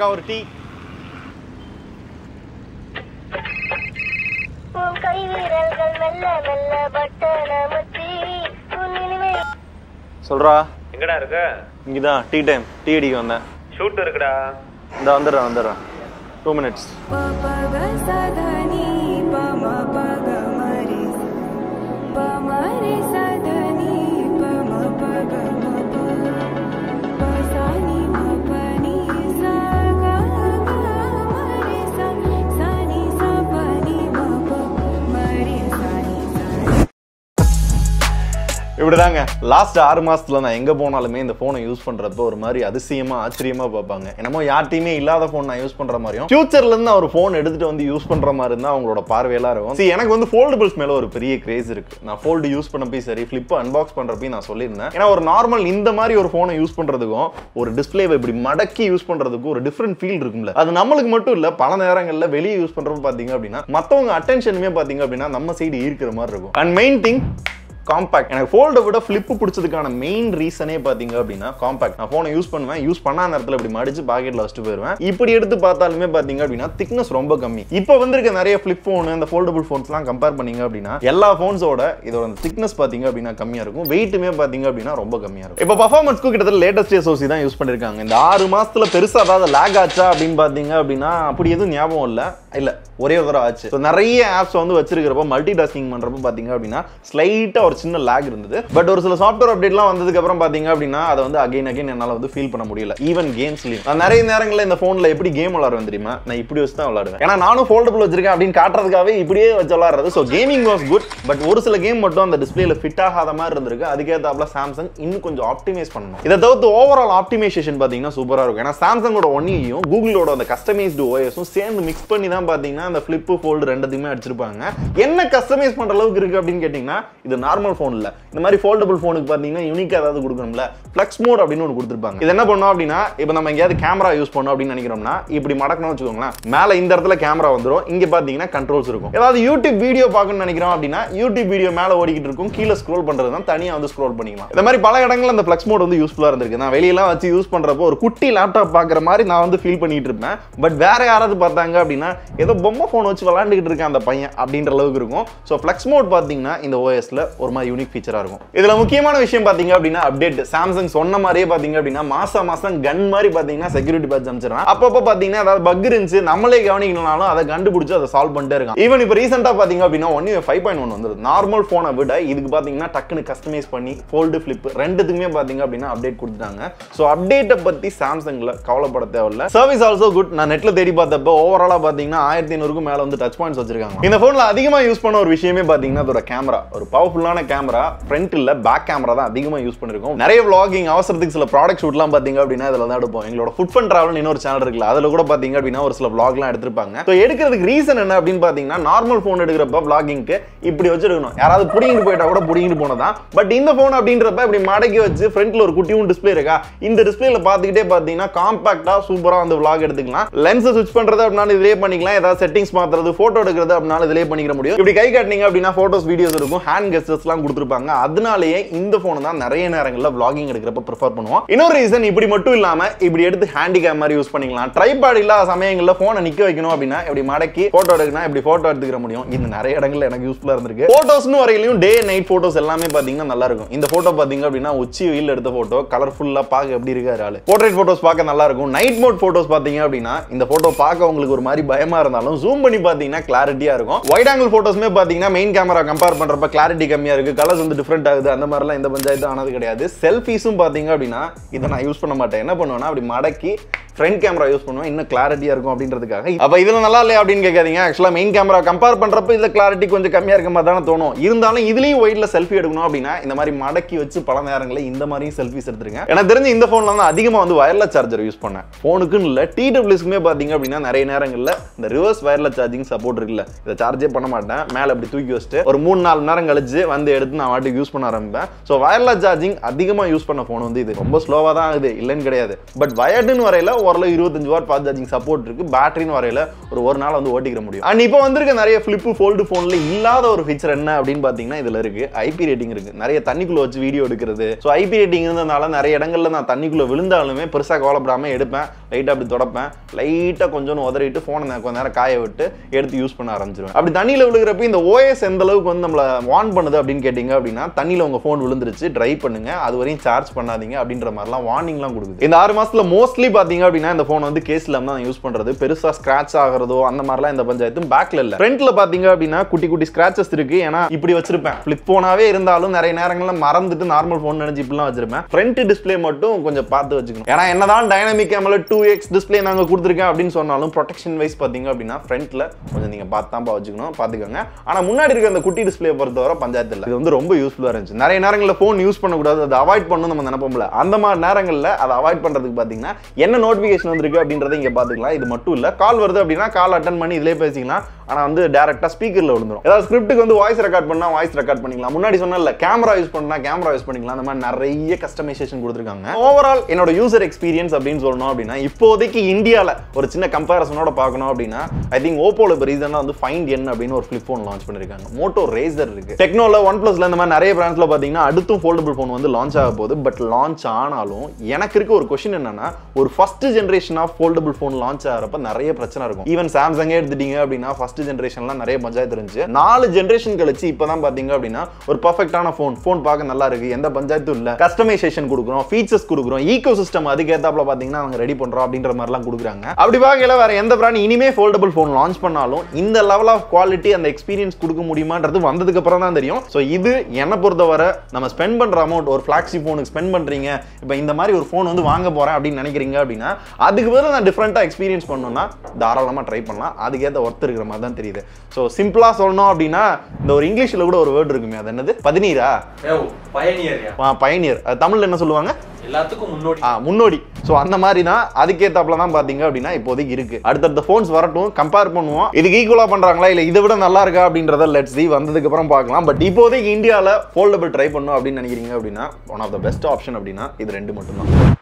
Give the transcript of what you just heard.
அக்கா ஒரு டீ. சொல்றா எங்கடா இருக்க? இங்கதான் டீ டைம், டீ அடிக்க வந்தேன். ஷூட் இருக்குடா. இந்த வந்துடுறேன் வந்துடுறேன் 2 minutes. இப்படிதாங்க லாஸ்ட் 6 மாசத்துல நான் எங்க போனாலுமே இந்த போனை யூஸ் பண்றப்ப ஒரு மாதிரி அதிசயமா ஆச்சரியமா பார்ப்பாங்க. என்னமோ யார்ட்டையுமே இல்லாத போன் நான் யூஸ் பண்ற மாதிரியும் ஃபியூச்சர்ல இருந்து ஒரு போன் எடுத்துட்டு வந்து யூஸ் பண்ற மாதிரி இருந்தா அவங்களோட பார்வையெல்லாம் இருக்கும். சரி, எனக்கு வந்து ஃபோல்டபிள்ஸ் மேல ஒரு பெரிய கிரேஸ் இருக்கு. நான் ஃபோல்டு யூஸ் பண்ணப்பயும் சரி, ஃபிளிப்பை அன்பாக்ஸ் பண்றப்பயும் நான் சொல்லியிருந்தேன். ஏன்னா ஒரு நார்மல் இந்த மாதிரி ஒரு போனை யூஸ் பண்றதுக்கும் ஒரு டிஸ்பிளேவை இப்படி மடக்கி யூஸ் பண்றதுக்கும் ஒரு டிஃப்ரெண்ட் ஃபீல் இருக்கும்ல. அது நம்மளுக்கு மட்டும் இல்ல, பல நேரங்கள்ல வெளியே யூஸ் பண்றப்ப பாத்தீங்க அப்படின்னா மத்தவங்க அட்டென்ஷனுமே பாத்தீங்க அப்படின்னா நம்ம சைடு இருக்கிற மாதிரி இருக்கும். And main thing compact. எனக்கு ஃபோல்டை விட ஃபிளிப்பு பிடிச்சதுக்கான மெயின் ரீசனே பார்த்தீங்க அப்படின்னா காம்பாக்ட். நான் ஃபோனை யூஸ் பண்ணுவேன், யூஸ் பண்ணாத நேரத்தில் இப்படி மடிச்சு பாக்கெட்டில் வச்சுட்டு போயிடுவேன். இப்படி எடுத்து பார்த்தாலுமே பார்த்தீங்க அப்படின்னா திக்னஸ் ரொம்ப கம்மி. இப்போ வந்துருக்க நிறைய ஃபிளிப் ஃபோனு அந்த ஃபோல்டபுள் ஃபோன்ஸ்லாம் கம்பேர் பண்ணிங்க அப்படின்னா எல்லா ஃபோன்ஸோட இதோட திக்னஸ் பார்த்தீங்க அப்படின்னா கம்மியாக இருக்கும், வெயிட்டுமே பார்த்தீங்க அப்படின்னா ரொம்ப கம்மியாக இருக்கும். இப்போ பர்ஃபார்மன்ஸ்க்கு கிட்டத்தட்ட லேட்டஸ்ட் SoC தான் யூஸ் பண்ணியிருக்காங்க. இந்த 6 மாசத்தில் பெருசாக அதாவது லேக் ஆச்சா அப்படின்னு பார்த்தீங்க அப்படின்னா அப்படி எதுவும் ஞாபகம் இல்லை, ஒரே ஒரு தடவை ஆச்சு. நிறைய ஆப்ஸ் வந்து வச்சிருக்கிறப்ப மல்டி டாஸ்கிங் பண்ணுறப்ப பார்த்தீங்க அப்படின்னா ஸ்லைட்டாக ஒரு சின்ன லாக் இருந்தது. பட் ஒரு சில சாஃப்ட்வேர் அப்டேட்லாம் வந்ததுக்கு அப்புறம் பாத்தீங்க அப்படின்னா அதை வந்து அகைன் என்னால வந்து ஃபீல் பண்ண முடியல. ஈவன் கேம்ஸ்லயும் நான் நிறைய நேரங்களில் இந்த போன்ல எப்படி கேம் விளாடுவேன் தெரியுமா, நான் இப்படி வச்சு தான் விளாடுவேன். ஏன்னா நானும் ஃபோல்டபுள் வச்சிருக்கேன் அப்படின்னு காட்டுறதுக்காகவே இப்படியே வச்சு விளாடுறது. So gaming was good, but ஒரு சில கேம் மட்டும் அந்த டிஸ்பிளேல ஃபிட் ஆகாத மாதிரி இருந்திருக்கு. அதுக்கேற்றாப்புல சாம்சங் இன்னும் கொஞ்சம் ஆப்டிமைஸ் பண்ணணும். இதை தவிர்த்து ஓவரால் ஆப்டிமைசேஷன் பாத்தீங்கன்னா சூப்பரா இருக்கும். ஏன்னா சாம்சங்கோட ஒன்னையும் கூகுளோட அந்த கஸ்டமைஸ்டு ஓஎஸும் சேர்ந்து மிக்ஸ் பண்ணி தான் பாத்தீங்கன்னா அந்த ஃபிளிப்பு ஃபோல்டு ரெண்டுத்தையுமே அடிச்சிருப்பாங்க. என்ன கஸ்டமைஸ் பண்ற அளவுக்கு இருக்கு அப்படின்னு கேட்டீங்கன்னா இது நார்மல் ஃபோன் இல்ல. இந்த மாதிரி ஃபோல்டபிள் ஃபோனுக்கு பாத்தீங்கன்னா யூனிக்கா ஏதாவது கொடுக்கணும்ல, ஃப்ளெக்ஸ் மோட் அப்படின்னு ஒன்று கொடுத்துருப்பாங்க. இது என்ன பண்ணோம் அப்படின்னா இப்போ நம்ம எங்கேயாவது கேமரா யூஸ் பண்ணோம் அப்படின்னு நினைக்கிறோம்னா இப்படி மடக்கணும்னு வச்சுக்கோங்களேன், மேல இந்த இடத்துல கேமரா வந்துடும், இங்க பாத்தீங்கன்னா கண்ட்ரோல்ஸ் இருக்கும். ஏதாவது யூடியூப் வீடியோ பார்க்கணும்னு நினைக்கிறோம் அப்படின்னா யூடியூப் வீடியோ மேல ஓடிக்கிட்டு இருக்கும், கீழே ஸ்க்ரோல் பண்றது தான் தனியா வந்து ஸ்க்ரோல் பண்ணிக்கலாம். இந்த மாதிரி பல இடங்களில் அந்த ஃப்ளெக்ஸ் மோட் வந்து யூஸ்ஃபுல்லா இருந்திருக்கு. நான் வெளியெல்லாம் வச்சு யூஸ் பண்றப்போ ஒரு குட்டி லேப்டாப் பார்க்குற மாதிரி நான் வந்து ஃபீல் பண்ணிட்டு இருப்பேன். பட் வேற யாராவது பார்த்தாங்க அப்படின்னா ஏதோ பொம்மை ஃபோன் வச்சு விளாண்டுக்கிட்டு இருக்கேன் அந்த பையன் அப்படின்ற அளவுக்கு இருக்கும். ஸோ ஃப்ளெக்ஸ் மோட் பார்த்தீங்கன்னா இந்த ஓஎஸ்ல ஒரு மாதிரி யூனிக் ஃபீச்சரா இருக்கும். இதுல முக்கியமான விஷயம் பாத்தீங்க அப்படின்னா அப்டேட். சாம்சங் சொன்ன மாதிரியே பாத்தீங்க அப்படின்னா மாசம் மாசம் கன் மாதிரி பாத்தீங்கன்னா செக்யூரிட்டி பேட்ச் அனுப்பிச்சிருக்காங்க. அப்பப்போ பாத்தீங்கன்னா அதாவது பக் இருந்துச்சு நம்மளே கவனிக்கணும்னாலும் அதை கண்டுபிடிச்சு அதை சால்வ் பண்ணிட்டே இருக்காங்க. ஈவன் இப்போ ரீசெண்டா பாத்தீங்க அப்படின்னா 1UI 5.1 வந்து நார்மல் போனை விட இதுக்கு பாத்தீங்கன்னா டக்குன்னு கஸ்டமைஸ் பண்ணி ஃபோல்டு ஃபிளிப் ரெண்டுத்துக்குமே பாத்தீங்க அப்படின்னா அப்டேட் கொடுத்துட்டாங்க. ஸோ அப்டேட்டை பத்தி சாம்சங்ல கவலைப்பட தேவையில்ல. Service also good. நான் நெட்ல தேடி பார்த்தப்ப ஓவராலா பாத்தீங்கன்னா 1500க்கு மேல வந்து டச் பாயிண்ட்ஸ் வச்சிருக்காங்க. இந்த போன்ல அதிகமா யூஸ் பண்ண ஒரு விஷயமே பாத்தீங்கன்னா அதோட கேமரா. ஒரு பவர்ஃபுல்லான கேமரா, ஃப்ரண்ட் இல்ல பேக் கேமரா தான் அதிகமா யூஸ் பண்ணிருக்கோம். நிறைய vlogging அவசரத்துக்கு சில ப்ராடக்ட் ஷூட்லாம் பாத்தீங்க அப்படின்னா இதுல தான் எடுப்போம். எங்களோட ஃபுட் அண்ட் டிராவல் இன்னொரு சேனல் இருக்குல்ல, அதுல கூட பாத்தீங்க அப்படின்னா ஒரு சில vlogலாம் எடுத்திருப்பாங்க. சோ எடுக்கிறதுக்கு ரீசன் என்ன அப்படின்னு பாத்தீங்கன்னா நார்மல் போன் எடுக்கிறப்ப vloggingக்கு இப்படி வச்சிருக்கணும், யாராவது புடிங்கிட்டு போயிட்டா கூட புடிங்கிட்டு போனதான். பட் இந்த போன் அப்படின்றப்ப இப்படி மடக்கி வச்சு ஃப்ரண்ட்ல ஒரு குட்டியும் டிஸ்பிளே இருக்கா, இந்த டிஸ்பிளேல பாத்துக்கிட்டே பாத்தீங்கன்னா காம்பாக்டா சூப்பரா வந்து vlog எடுத்துக்கலாம். லென்ஸ் ஸ்விட்ச் பண்றது அப்படினாலும் இதுலயே பண்ணிக்கலாம், ஏதாவது செட்டிங்ஸ் மாத்துறது போட்டோ எடுக்கிறது அப்படினாலும் இதுலயே பண்ணிக்கிற முடியும். இப்படி கை காட்டினீங்க அப்படின்னா போட்டோஸ் வீடியோஸ் இருக்கும், ஹேண்ட் கெஸ்டர்ஸ்லாம் கொடுத்துருப்பாங்க. அதனாலேயே இந்த போன் தான் நிறைய நேரங்களில் vlogging எடுக்கிறப்ப ப்ரிஃபர் பண்ணுவோம். இன்னொரு ரீசன் இப்படி மட்டும் இல்லாமல் இப்படி எடுத்து ஹேண்டிகேம் மாதிரி யூஸ் பண்ணிக்கலாம். ட்ரைபாட் இல்லாத சமயங்களில் போனை நிற்க வைக்கணும் அப்படின்னா இப்படி மடக்கி போட்டோ எடுக்கணும், இப்படி போட்டோ எடுத்துக்கிற முடியும். இது நிறைய இடங்களில் எனக்கு யூஸ்ஃபுல்லாக இருந்திருக்கு. போட்டோஸ்னு வரையிலும் டே நைட் போட்டோஸ் எல்லாமே பார்த்தீங்கன்னா நல்லா இருக்கும். இந்த போட்டோ பார்த்தீங்க அப்படின்னா உச்சி வெயில் எடுத்த போட்டோ கலர்ஃபுல்லாக பார்க்க எப்படி இருக்காரு ஆளு. போர்ட்ரேட் போட்டோஸ் பார்க்க நல்லா இருக்கும். நைட் மோட் போட்டோஸ் பார்த்தீங்க அப்படின்னா இந்த போட்டோ பார்க்க உங்களுக்கு ஒரு மாதிரி பயமா இருந்தாலும் ஜூம் பண்ணி பார்த்தீங்கன்னா கிளாரிட்டியாக இருக்கும். வைட் ஆங்கிள் போட்டோஸ்மே பார்த்தீங்கன்னா மெயின் கேமரா கம்பேர் பண்றப்ப கிளாரிட்டி கம்மியா இருக்கு, கலர்ஸ் வந்து டிஃபரெண்ட் ஆகுது, அந்த மாதிரிலாம் இந்த பஞ்சாயத்து ஆனது கிடையாது. செல்ஃபீஸும் பாத்தீங்க அப்படின்னா இதை நான் யூஸ் பண்ண மாட்டேன். என்ன பண்ணுவேன்னா அப்படி மடக்கி ஃப்ரண்ட் கேமரா யூஸ் பண்ணுவேன், இன்னும் கிளாரிட்டியா இருக்கும் அப்படின்றதுக்காக. அப்ப இதுல நல்லா இல்லையா அப்படின்னு கேட்காதீங்க. ஆக்சுவலா மெயின் கேமரா கம்பேர் பண்றப்ப இதுல கிளாரிட்டி கொஞ்சம் கம்மியா இருக்க மாதிரி தானே தோணும். இருந்தாலும் இதுலயும் ஒயிட்ல செல்ஃபி எடுக்கணும் அப்படின்னா இந்த மாதிரி மடக்கி வச்சு பல நேரங்களில் இந்த மாதிரியும் செல்ஃபிஸ் எடுத்துருங்க. எனக்கு தெரிஞ்சு இந்த போன்ல தான் அதிகமா வந்து வயர்லெஸ் சார்ஜர் யூஸ் பண்ணேன். போனுக்குன்னு இல்லை TWSக்குமே பாத்தீங்க அப்படின்னா நிறைய நேரங்களில் இந்த ரிவர்ஸ் வயர்லெஸ் சார்ஜிங் சப்போர்ட் இருக்குல்ல, இதை சார்ஜே பண்ண மாட்டேன், மேல அப்படி தூக்கி வச்சுட்டு ஒரு 3-4 நேரம் கழிச்சு வந்து எடுத்து நான் வாட்டி யூஸ் பண்ண ஆரம்பிப்பேன். ஸோ வயர்லெஸ் சார்ஜிங் அதிகமாக யூஸ் பண்ண போன் வந்து இது ரொம்ப ஸ்லோவாக தான் ஆகுது, இல்லைன்னு கிடையாது. பட் வயர்டுன்னு வரையில ஓரளவு 25 வாட் ஃபாஸ்ட் சார்ஜிங் சப்போர்ட் இருக்கு. பேட்டரியின் வரையில ஒரு நாள் வந்து ஓட்டிக்கிற முடியும். அண்ட் இப்போ வந்திருக்க நிறைய ஃபிளிப்பு ஃபோல்டு ஃபோன்ல இல்லாத ஒரு ஃபீச்சர் என்ன அப்படின்னு பாத்தீங்கன்னா இதுல இருக்கு ஐபி ரேட்டிங் இருக்கு. நிறைய தண்ணிக்குள்ள வச்சு வீடியோ எடுக்கிறது. ஸோ ஐபி ரேட்டிங் இருந்ததுனால நிறைய இடங்கள்ல நான் தண்ணிக்குள்ள விழுந்தாலுமே பெருசா கவலைப்படாம எடுப்பேன், லைட்டா அப்படி தொடப்பேன், லைட்டா கொஞ்சம் உதறிட்டு போனை கொஞ்ச நேரம் காய விட்டு எடுத்து யூஸ் பண்ண ஆரம்பிச்சிருவேன். அப்படி தண்ணியில விழுகிறப்ப இந்த OS எந்த அளவுக்கு வந்து நம்மள வார்ன் பண்ணுது அப்படின்னு கேட்டீங்க அப்படின்னா தண்ணியில உங்க போன் விழுந்துருச்சு ட்ரை பண்ணுங்க, அது வரையும் சார்ஜ் பண்ணாதீங்க அப்படின்ற மாதிரிலாம் வார்னிங்லாம் கொடுக்குது. இந்த 6 மாசத்துல மோஸ்ட்லி பாத்தீங்க அப்படின்னா இந்த போன் வந்து கேஸ்ல தான் நான் யூஸ் பண்றது. பெருசா ஸ்கிராச் ஆகிறதோ அந்த மாதிரிலாம் இந்த பஞ்சாயத்தும் பேக்ல இல்ல. ஃப்ரண்ட்ல பாத்தீங்க அப்படின்னா குட்டி குட்டி ஸ்கிராச்சஸ் இருக்கு. ஏன்னா இப்படி வச்சிருப்பேன், ஃபிளிப் போனாவே இருந்தாலும் நிறைய நேரங்கள்ல மறந்துட்டு நார்மல் போன் நினைச்சு இப்படிலாம் வச்சிருப்பேன். ஃப்ரண்ட் டிஸ்பிளே மட்டும் கொஞ்சம் பார்த்து வச்சுக்கணும். ஏன்னா என்னதான் டைனமிக் கேமரா 2x டிஸ்பிளே நாங்க கொடுத்துருக்கேன் அப்படின்னு சொன்னாலும் ப்ரொடெக்ஷன் வைஸ் பாத்தீங்க அப்படின்னா ஃப்ரண்ட்ல கொஞ்சம் நீங்க பார்த்தாம்பா வச்சுக்கணும், பாத்துக்கோங்க. ஆனா முன்னாடி இருக்க அந்த குட்டி டிஸ்பிளே பொறுத்தவரை பஞ்சாயத்து இல்லை. இது வந்து ரொம்ப யூஸ்ஃபுல்லா இருந்துச்சு. நிறைய நேரங்களில் போன் யூஸ் பண்ணக்கூடாது, அதை அவாய்ட் பண்ணணும் நம்ம நினைப்போம்ல, அந்த மாதிரி நேரங்களில் அதை அவாய்ட் பண்றதுக்கு பாத்தீங்கன்னா என்ன நோட்டிபிகேஷன் வந்திருக்கு அப்படின்றத இங்க பாத்துக்கலாம். இது மட்டும் இல்ல, கால் வருது அப்படின்னா கால் அட்டன் பண்ணி இதுலயே பேசிக்கலாம். ஆனா வந்து டைரக்டா ஸ்பீக்கர்ல விழுந்துரும். ஏதாவது ஸ்கிரிப்டுக்கு வந்து வாய்ஸ் ரெக்கார்ட் பண்ணா வாய்ஸ் ரெக்கார்ட் பண்ணிக்கலாம். முன்னாடி சொன்னல கேமரா யூஸ் பண்ணா கேமரா யூஸ் பண்ணிக்கலாம். அந்த மாதிரி நிறைய கஸ்டமைசேஷன் கொடுத்துருக்காங்க. ஓவரால் என்னோட யூசர் எக்ஸ்பீரியன்ஸ் அப்படின்னு சொல்லணும் அப்படின்னா இப்போதைக்கு இந்தியாவில் ஒரு சின்ன கம்பேரிசனோட பார்க்கணும் அப்படின்னா ஐ திங்க் ஓப்போல ரீசெண்டா வந்து ஃபைண்ட் என் அப்படின்னு ஒரு ஃபிளிப் போன் லான்ச் பண்ணிருக்காங்க. மோட்டோ ரேசர் இருக்கு, டெக்னோல, ஒன் பிளஸ்ல இந்த மாதிரி நிறைய பிராண்ட்ஸ்ல பாத்தீங்கன்னா அடுத்தும் ஃபோல்டபிள் போன் வந்து லான்ச் ஆக போகுது. பட் லான்ச் ஆனாலும் எனக்கு இருக்க ஒரு கொஸ்டின் என்னன்னா ஒரு first generation of foldable phone launch ஆகிறப்ப நிறைய பிரச்சனை இருக்கும். ஈவன் சாம்சங்கே எடுத்துட்டீங்க அப்படின்னா ஃபர்ஸ்ட் ஜென்ரேஷன்லாம் நிறைய பஞ்சாயத்து இருந்துச்சு. 4 ஜென்ரேஷன் கழிச்சு இப்பதான் பாத்தீங்க அப்படின்னா ஒரு பர்ஃபெக்டான போன் பார்க்க நல்லா இருக்கு, எந்த பஞ்சாயத்தும் இல்ல, கஸ்டமைசேஷன் கொடுக்குறோம், ஃபீச்சர்ஸ் கொடுக்குறோம், ஈகோ சிஸ்டம் அதுக்கேத்தாப்புல பாத்தீங்கன்னா அவங்க ரெடி பண்றோம் அப்படின்ற மாதிரிலாம் கொடுக்குறாங்க. அப்படி பார்க்கல வேற எந்த பிராண்ட் இனிமே ஃபோல்டபிள் போன் லான்ச் பண்ணாலும் இந்த லெவல் ஆஃப் குவாலிட்டி அந்த எக்ஸ்பீரியன்ஸ் கொடுக்க முடியுமான்றது வந்ததுக்கு அப்புறம் தான் தெரியும். ஸோ இது என்ன பொறுத்தவரை நம்ம ஸ்பெண்ட் பண்ற அமௌண்ட் ஒரு ஃபிளாக்ஷிப் போனுக்கு ஸ்பெண்ட் பண்றீங்க, இப்போ இந்த மாதிரி ஒரு போன் வந்து வாங்க போறேன் அப்படின்னு நினைக்கிறீங்க அப்படின்னா அதுக்கு பதில் நான் டிஃப்ரெண்டா எக்ஸ்பீரியன்ஸ் பண்ணணும்னா தாராளமா ட்ரை பண்ணலாம். அதுக்கேற்ற ஒர்த் இருக்கிற மாதிரி தான் தெரியுது. ஸோ சிம்பிளா சொல்லணும் அப்படின்னா இந்த ஒரு இங்கிலீஷ்ல கூட ஒரு வேர்டு இருக்குமே, அது என்னது, பதினீரா, பயனியர். தமிழ்ல என்ன சொல்லுவாங்க, எல்லாத்துக்கும் முன்னோடி. சோ அந்த மாதிரி தான் அதுக்கேத்தாப்புல தான் பாத்தீங்க அப்படின்னா இப்போதைக்கு இருக்கு. அடுத்தடுத்த போன்ஸ் வரட்டும், கம்பேர் பண்ணுவோம். இதுக்கு ஈக்குவலா பண்றாங்களா இல்ல இதை விட நல்லா இருக்கா அப்படின்றத லெட்ஸ் சி, வந்ததுக்கு அப்புறம் பார்க்கலாம். பட் இப்போதைக்கு இந்தியாவில் ஃபோல்டபிள் ட்ரை பண்ணும் அப்படின்னு நினைக்கிறீங்க அப்படின்னா one of the best option அப்படின்னா இது 2 மட்டும்தான்.